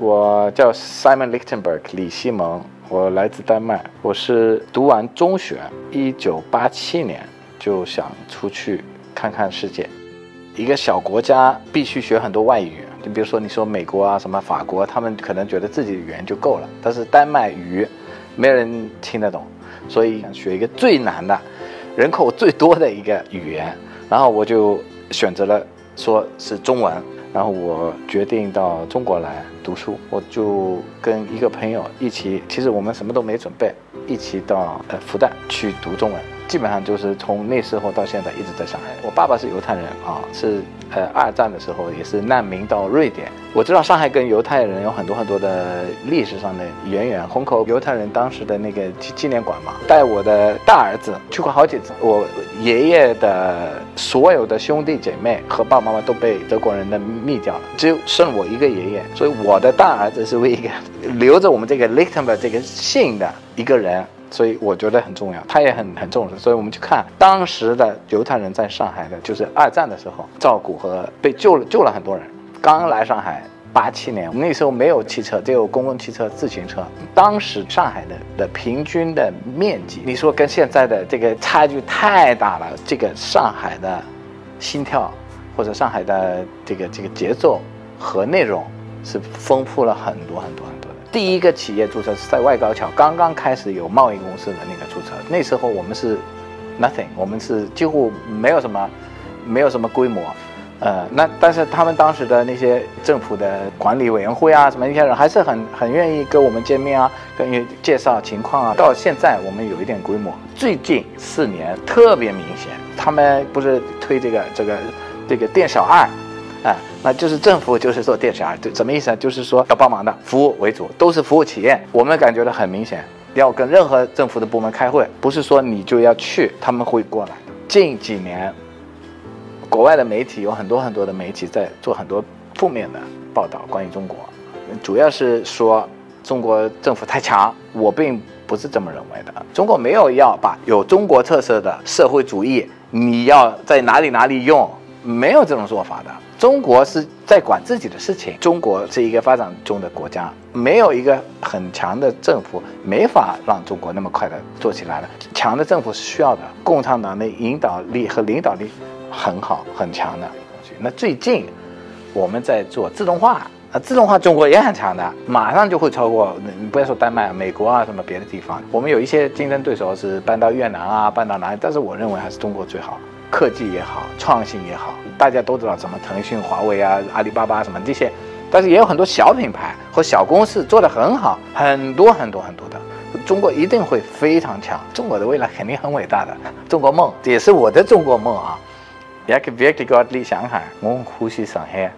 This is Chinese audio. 我叫 Simon Lichtenberg 李西蒙，我来自丹麦。我是读完中学，1987年就想出去看看世界。一个小国家必须学很多外语，就比如说你说美国啊、什么法国，他们可能觉得自己的语言就够了，但是丹麦语没人听得懂，所以想学一个最难的、人口最多的一个语言。然后我就选择了说是中文。然后我决定到中国来读书，我就跟一个朋友一起，其实我们什么都没准备，一起到复旦去读中文。基本上就是从那时候到现在一直在上海。我爸爸是犹太人啊，是二战的时候也是难民到瑞典。我知道上海跟犹太人有很多的历史上的渊源。虹口犹太人当时的那个纪念馆嘛，带我的大儿子去过好几次。我爷爷的所有的兄弟姐妹和爸爸妈妈都被德国人的灭掉了，只有剩我一个爷爷。所以我的大儿子是唯一一个留着我们这个 Lichtenberg 这个姓的一个人。所以我觉得很重要，他也很重视。所以我们去看当时的犹太人在上海的，就是二战的时候照顾和被救了很多人。刚来上海87年，那时候没有汽车，只有公共汽车、自行车。当时上海的平均的面积，你说跟现在的这个差距太大了。这个上海的心跳或者上海的这个节奏和内容是丰富了很多。第一个企业注册是在外高桥，刚刚开始有贸易公司的那个注册。那时候我们是 nothing， 我们是几乎没有什么规模，但是他们当时的那些政府的管理委员会啊，什么那些人还是很愿意跟我们见面啊，跟你介绍情况啊。到现在我们有一点规模，最近4年特别明显，他们不是推这个店小二。那就是政府就是做电商，对，什么意思啊？就是说要帮忙的服务为主，都是服务企业。我们感觉到很明显，要跟任何政府的部门开会，不是说你就要去，他们会过来的。近几年，国外的媒体有很多的媒体在做很多负面的报道，关于中国，主要是说中国政府太强。我并不是这么认为的。中国没有要把有中国特色的社会主义，你要在哪里用。没有这种做法的，中国是在管自己的事情。中国是一个发展中的国家，没有一个很强的政府，没法让中国那么快的做起来了。强的政府是需要的，共产党的引导力和领导力很好很强的。那最近我们在做自动化，中国也很强的，马上就会超过，你不要说丹麦、美国啊什么别的地方。我们有一些竞争对手是搬到越南啊，搬到哪里，但是我认为还是中国最好。科技也好，创新也好，大家都知道什么腾讯、华为啊、阿里巴巴什么这些，但是也有很多小品牌和小公司做得很好，很多的。中国一定会非常强，中国的未来肯定很伟大的。中国梦也是我的中国梦啊！ Jag vill gå till Shanghai， 我呼吸上海。